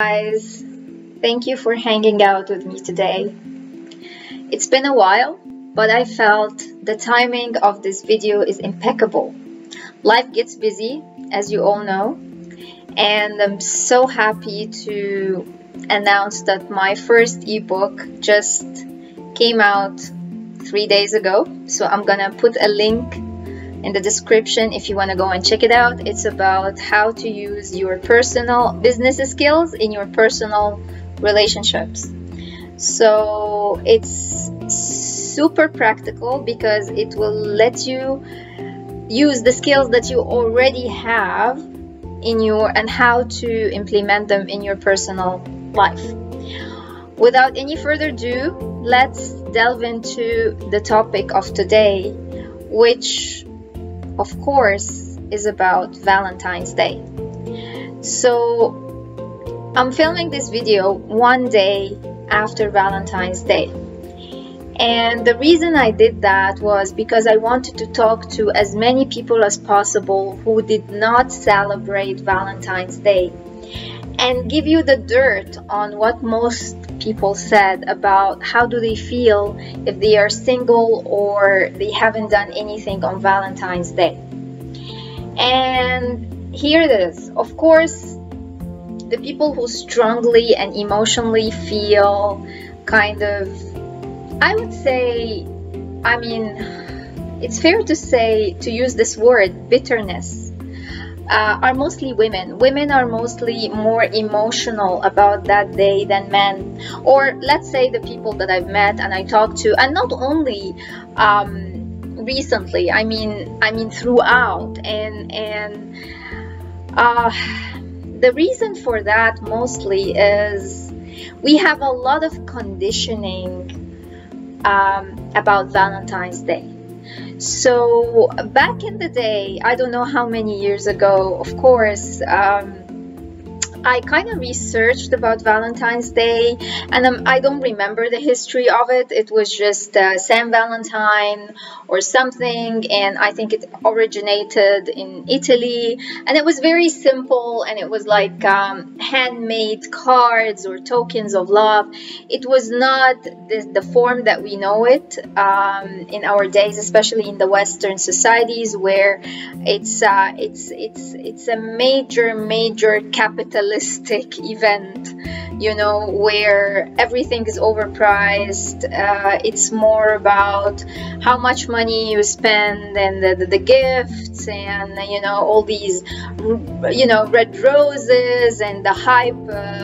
Guys, thank you for hanging out with me today. It's been a while, but I felt the timing of this video is impeccable. Life gets busy, as you all know, and I'm so happy to announce that my first ebook just came out 3 days ago, so I'm gonna put a link in the description if you want to go and check it out. It's about how to use your personal business skills in your personal relationships. So it's super practical because it will let you use the skills that you already have in your and how to implement them in your personal life. Without any further ado, let's delve into the topic of today, which of course is about Valentine's Day. So I'm filming this video one day after Valentine's Day, and the reason I did that was because I wanted to talk to as many people as possible who did not celebrate Valentine's Day and give you the dirt on what most people said about how do they feel if they are single or they haven't done anything on Valentine's Day. And here it is. Of course, the people who strongly and emotionally feel kind of, I would say, I mean, it's fair to say, to use this word, bitterness, are mostly women. Women are mostly more emotional about that day than men, or let's say the people that I've met and I talked to, and not only recently, I mean throughout. And the reason for that mostly is we have a lot of conditioning about Valentine's Day. So back in the day, I don't know how many years ago, of course, I kind of researched about Valentine's Day, and I don't remember the history of it. It was just Saint Valentine or something, and I think it originated in Italy, and it was very simple, and it was like handmade cards or tokens of love. It was not the form that we know it in our days, especially in the Western societies, where it's a major capitalist event, you know, where everything is overpriced. It's more about how much money you spend and the gifts and, you know, all these, you know, red roses and the hype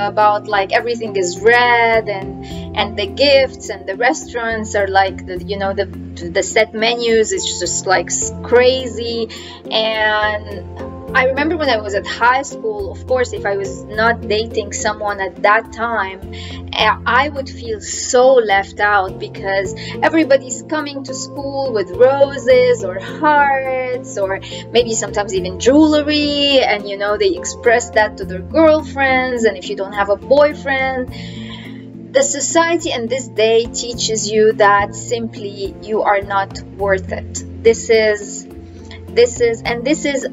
about like everything is red, and the gifts, and the restaurants are like the, you know, the set menus is just like crazy. And I remember when I was at high school, of course, if I was not dating someone at that time, I would feel so left out because everybody's coming to school with roses or hearts or maybe sometimes even jewelry, and you know, they express that to their girlfriends. And if you don't have a boyfriend, the society in this day teaches you that simply you are not worth it. This is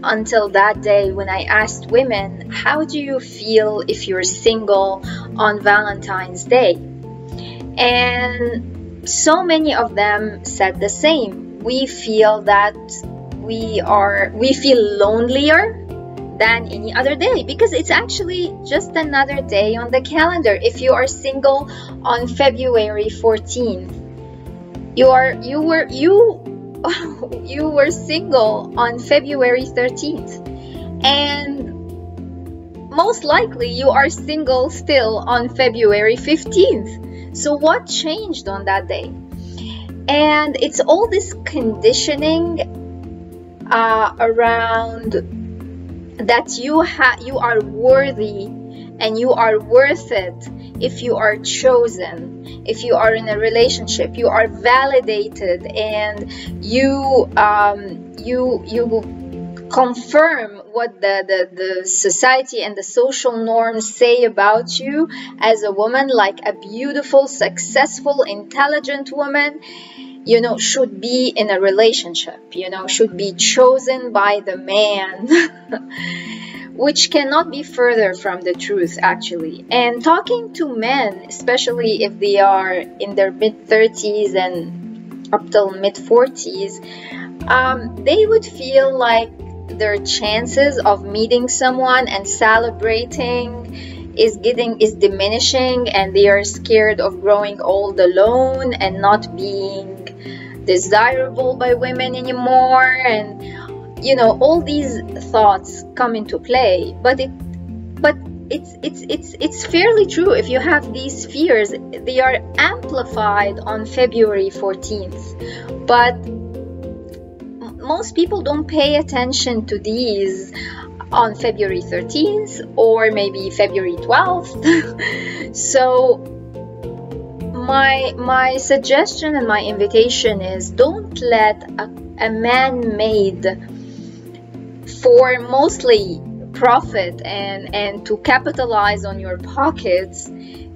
until that day when I asked women, how do you feel if you're single on Valentine's Day? And so many of them said the same. We feel that we feel lonelier than any other day because it's actually just another day on the calendar. If you are single on February 14th, you were single on February 13th, and most likely you are single still on February 15th. So what changed on that day? And it's all this conditioning around that you are worthy and you are worth it if you are chosen, if you are in a relationship, you are validated, and you confirm what the society and the social norms say about you as a woman, like a beautiful, successful, intelligent woman, you know, should be in a relationship, you know, should be chosen by the man. which cannot be further from the truth, actually. And talking to men, especially if they are in their mid-30s and up till mid-40s, they would feel like their chances of meeting someone and celebrating is diminishing, and they are scared of growing old alone and not being desirable by women anymore. And you know, all these thoughts come into play, but it's fairly true. If you have these fears, they are amplified on February 14th, but most people don't pay attention to these on February 13th or maybe February 12th. So my suggestion and my invitation is, don't let a man-made for mostly profit and to capitalize on your pockets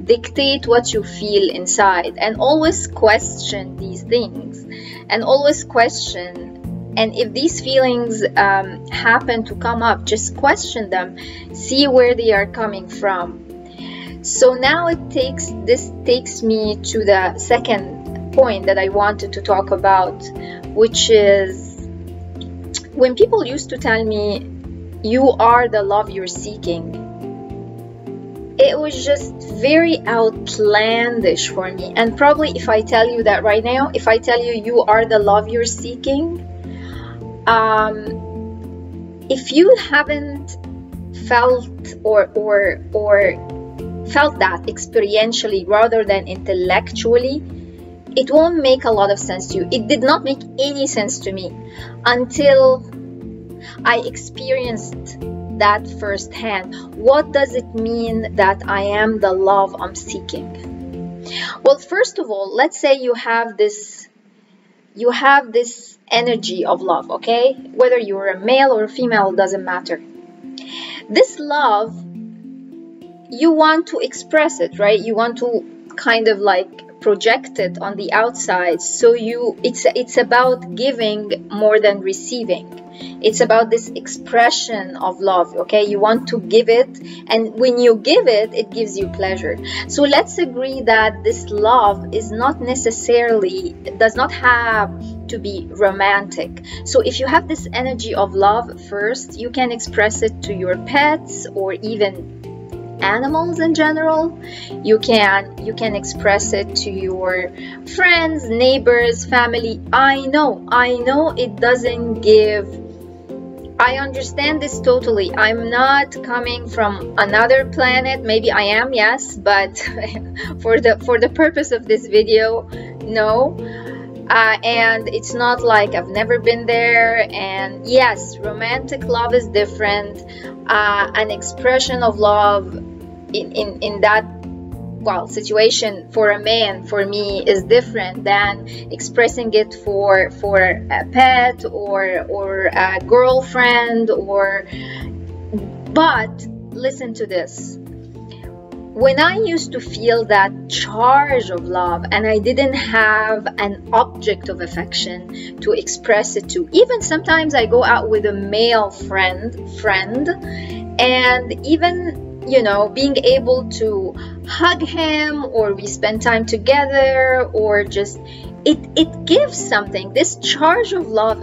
dictate what you feel inside. And always question these things, and always question, and if these feelings happen to come up, just question them, see where they are coming from. So now this takes me to the second point that I wanted to talk about, which is when people used to tell me, "You are the love you're seeking," it was just very outlandish for me. And probably if I tell you that right now, if I tell you, "You are the love you're seeking," if you haven't felt or felt that experientially rather than intellectually, it won't make a lot of sense to you. It did not make any sense to me until I experienced that firsthand. What does it mean that I am the love I'm seeking? Well, first of all, let's say you have this energy of love, okay? Whether you're a male or a female, doesn't matter. This love, you want to express it, right? You want to kind of like project it on the outside. So it's about giving more than receiving. It's about this expression of love, okay? You want to give it, and when you give it, it gives you pleasure. So let's agree that this love is not necessarily, does not have to be romantic. So if you have this energy of love, first, you can express it to your pets or even animals in general. You can express it to your friends, neighbors, family. I know it doesn't give, I understand this totally. I'm not coming from another planet. Maybe I am, yes, but for the purpose of this video, no. And it's not like I've never been there. And yes, romantic love is different. An expression of love in that, well, situation for a man, for me, is different than expressing it for a pet or a girlfriend or. But listen to this. When I used to feel that charge of love and I didn't have an object of affection to express it to, even sometimes I go out with a male friend, and even, you know, being able to hug him, or we spend time together, or just it gives something. This charge of love,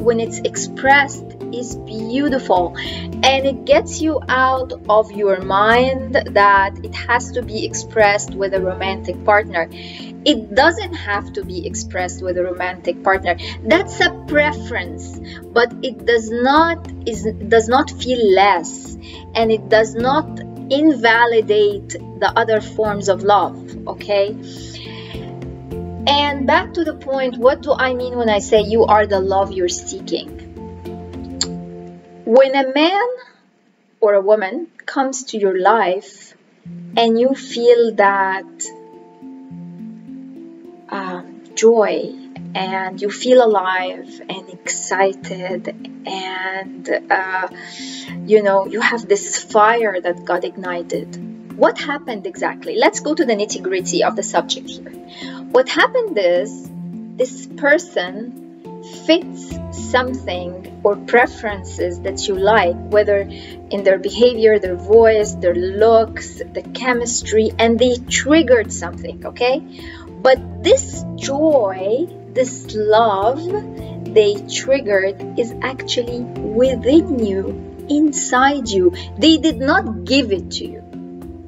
when it's expressed, is beautiful, and it gets you out of your mind that it has to be expressed with a romantic partner. It doesn't have to be expressed with a romantic partner. That's a preference, but it does not feel less, and it does not invalidate the other forms of love, okay? And back to the point, what do I mean when I say you are the love you're seeking? When a man or a woman comes to your life and you feel that joy, and you feel alive and excited, and you know, you have this fire that got ignited, what happened exactly? Let's go to the nitty-gritty of the subject here. What happened is, this person fits something or preferences that you like, whether in their behavior, their voice, their looks, the chemistry, and they triggered something, okay? But this joy, this love they triggered is actually within you, inside you. They did not give it to you.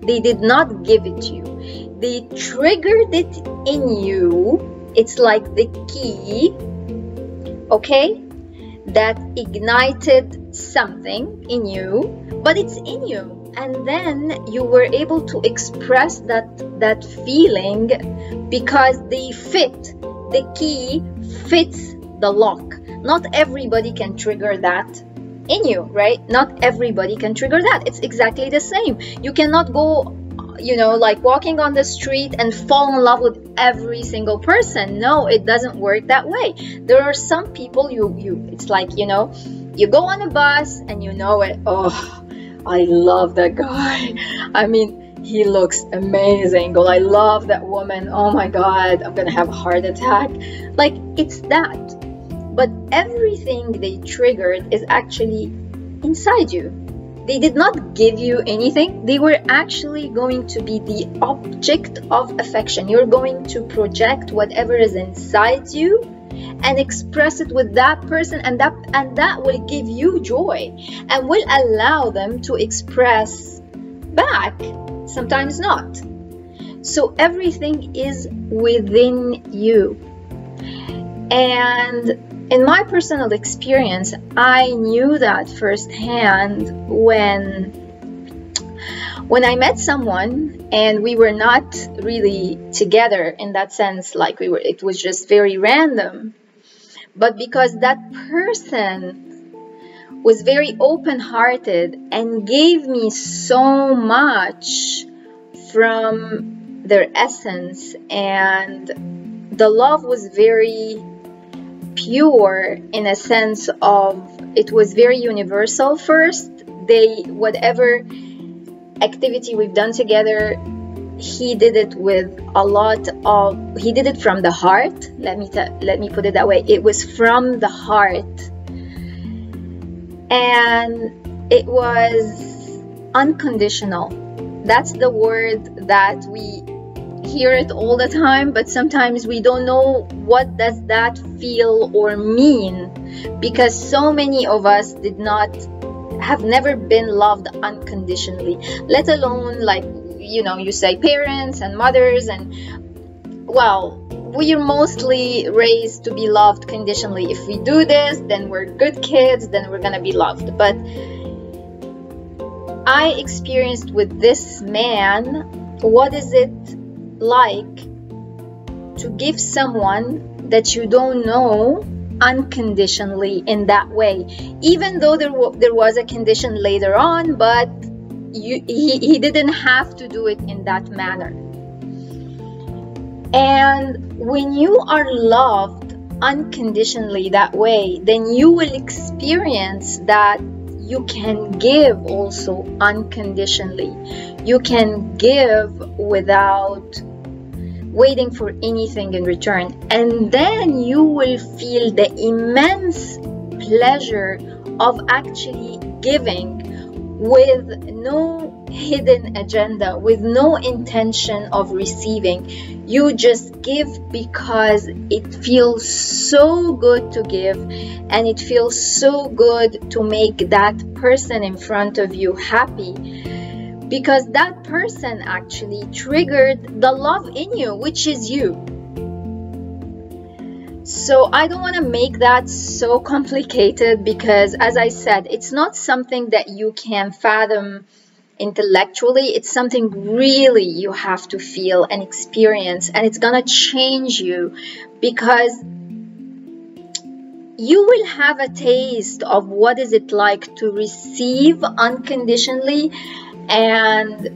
They did not give it to you. They triggered it in you. It's like the key, okay, that ignited something in you, but it's in you. And then you were able to express that feeling because they fit. The key fits the lock. Not everybody can trigger that in you, right? Not everybody can trigger that. It's exactly the same. You cannot go, you know, like walking on the street and fall in love with every single person. No, it doesn't work that way. There are some people you it's like, you know, you go on a bus and you know it. Oh, I love that guy. I mean, he looks amazing. Or I love that woman. Oh my God, I'm going to have a heart attack. Like, it's that. But everything they triggered is actually inside you. They did not give you anything. They were actually going to be the object of affection. You're going to project whatever is inside you and express it with that person, and that will give you joy and will allow them to express back, sometimes not. So everything is within you. And in my personal experience, I knew that firsthand when I met someone and we were not really together in that sense, like it was just very random. But because that person was very open-hearted and gave me so much from their essence, and the love was very pure in a sense of it was very universal first. Whatever activity we've done together, he did it from the heart. Let me put it that way. It was from the heart, and it was unconditional. That's the word that we hear it all the time, but sometimes we don't know what does that feel or mean, because so many of us have never been loved unconditionally, let alone, like, you know, you say parents and mothers, and well, we are mostly raised to be loved conditionally. If we do this, then we're good kids, then we're gonna be loved. But I experienced with this man, what is it like to give someone that you don't know unconditionally in that way, even though there was a condition later on, but he didn't have to do it in that manner. And when you are loved unconditionally that way, then you will experience that you can give also unconditionally. You can give without waiting for anything in return, and then you will feel the immense pleasure of actually giving with no hidden agenda, with no intention of receiving. You just give because it feels so good to give, and it feels so good to make that person in front of you happy, because that person actually triggered the love in you, which is you. So I don't want to make that so complicated, because as I said, it's not something that you can fathom intellectually. It's something really you have to feel and experience, and it's gonna change you, because you will have a taste of what is it like to receive unconditionally and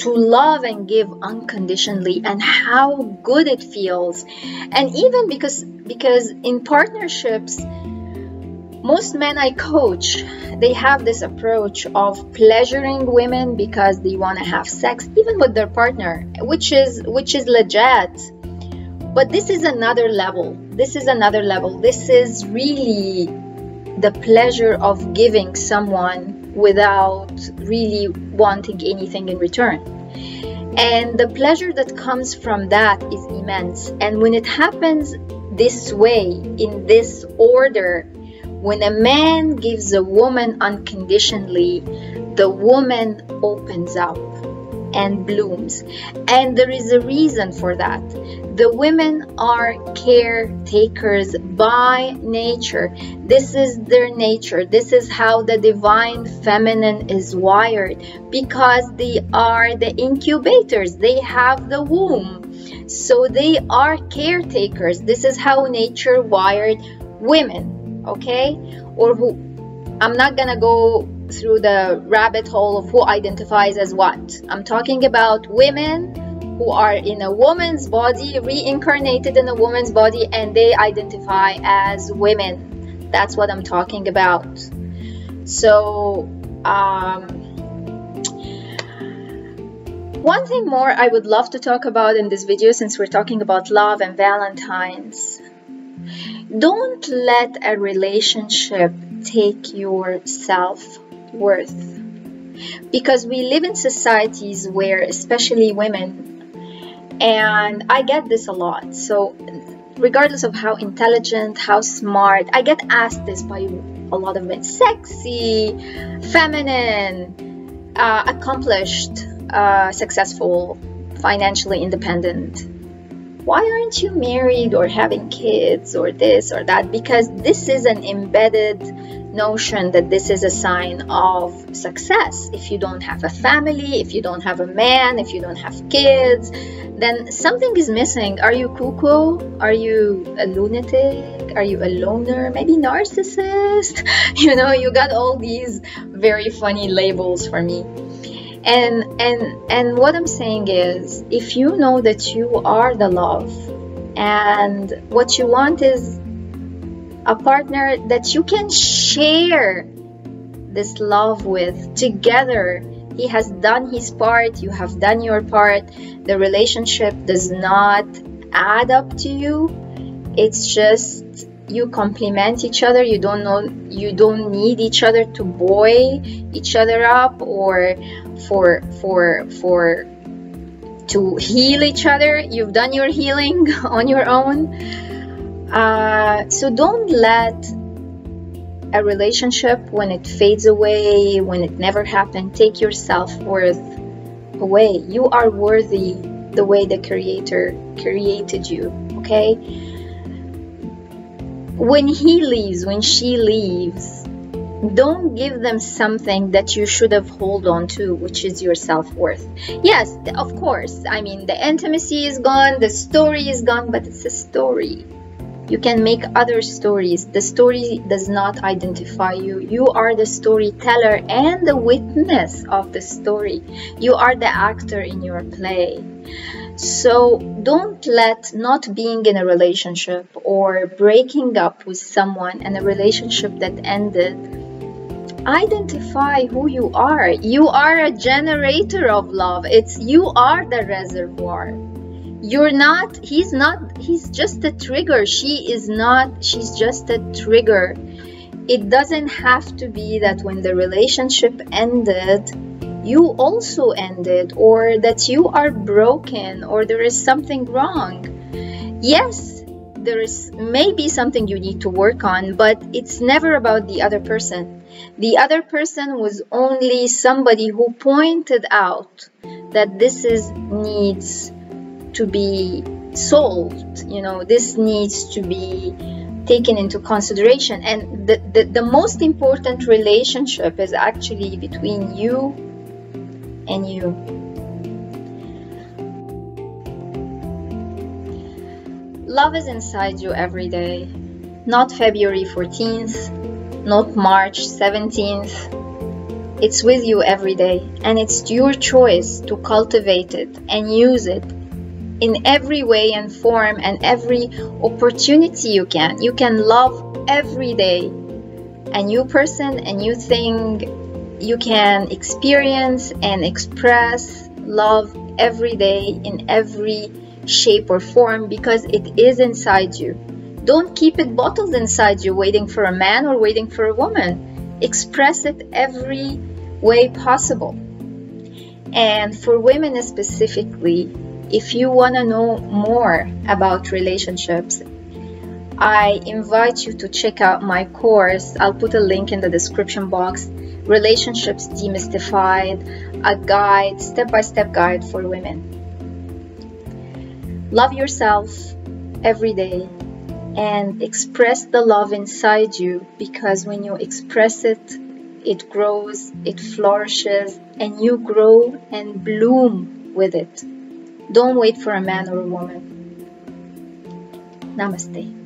to love and give unconditionally, and how good it feels. And even because in partnerships, most men I coach, they have this approach of pleasuring women because they want to have sex even with their partner, which is legit. But this is another level. This is another level. This is really the pleasure of giving someone without really wanting anything in return. And the pleasure that comes from that is immense. And when it happens this way, in this order, when a man gives a woman unconditionally, the woman opens up and blooms. And there is a reason for that. The women are caretakers by nature. This is their nature. This is how the divine feminine is wired, because they are the incubators. They have the womb. So they are caretakers. This is how nature wired women, okay? Or who? I'm not gonna go through the rabbit hole of who identifies as what. I'm talking about women who are in a woman's body, reincarnated in a woman's body, and they identify as women. That's what I'm talking about. So one thing more I would love to talk about in this video, since we're talking about love and Valentine's. Don't let a relationship take your self-worth, because we live in societies where, especially women, and I get this a lot, so regardless of how intelligent, how smart, I get asked this by a lot of men: sexy, feminine, accomplished, successful, financially independent. Why aren't you married or having kids or this or that? Because this is an embedded notion that this is a sign of success. If you don't have a family, if you don't have a man, if you don't have kids, then something is missing. Are you cuckoo? Are you a lunatic? Are you a loner? Maybe narcissist? You know, you got all these very funny labels for me. And what I'm saying is, if you know that you are the love and what you want is a partner that you can share this love with together, he has done his part, you have done your part, the relationship does not add up to you, it's just you complement each other. You don't need each other to buoy each other up or for to heal each other. You've done your healing on your own. So don't let a relationship, when it fades away, when it never happened, take your self-worth away. You are worthy the way the Creator created you, okay? When he leaves, when she leaves, don't give them something that you should have held on to, which is your self-worth. Yes, of course, I mean, the intimacy is gone, the story is gone, but it's a story. You can make other stories. The story does not identify you. You are the storyteller and the witness of the story. You are the actor in your play. So don't let not being in a relationship or breaking up with someone and a relationship that ended identify who you are. You are a generator of love. You are the reservoir. You're not, he's just a trigger. She is not, she's just a trigger. It doesn't have to be that when the relationship ended, you also ended, or that you are broken, or there is something wrong. Yes, there is maybe something you need to work on, but it's never about the other person. The other person was only somebody who pointed out that this needs to be solved. You know, this needs to be taken into consideration. And the most important relationship is actually between you and you. Love is inside you every day, not February 14th, not March 17th. It's with you every day, and it's your choice to cultivate it and use it in every way and form and every opportunity you can. You can love every day, a new person, a new thing. You can experience and express love every day in every shape, or form because it is inside you. Don't keep it bottled inside you, waiting for a man or waiting for a woman. Express it every way possible. And for women specifically, if you want to know more about relationships, I invite you to check out my course. I'll put a link in the description box. Relationships Demystified, a guide, step-by-step guide for women. Love yourself every day and express the love inside you, because when you express it, it grows, it flourishes, and you grow and bloom with it. Don't wait for a man or a woman. Namaste.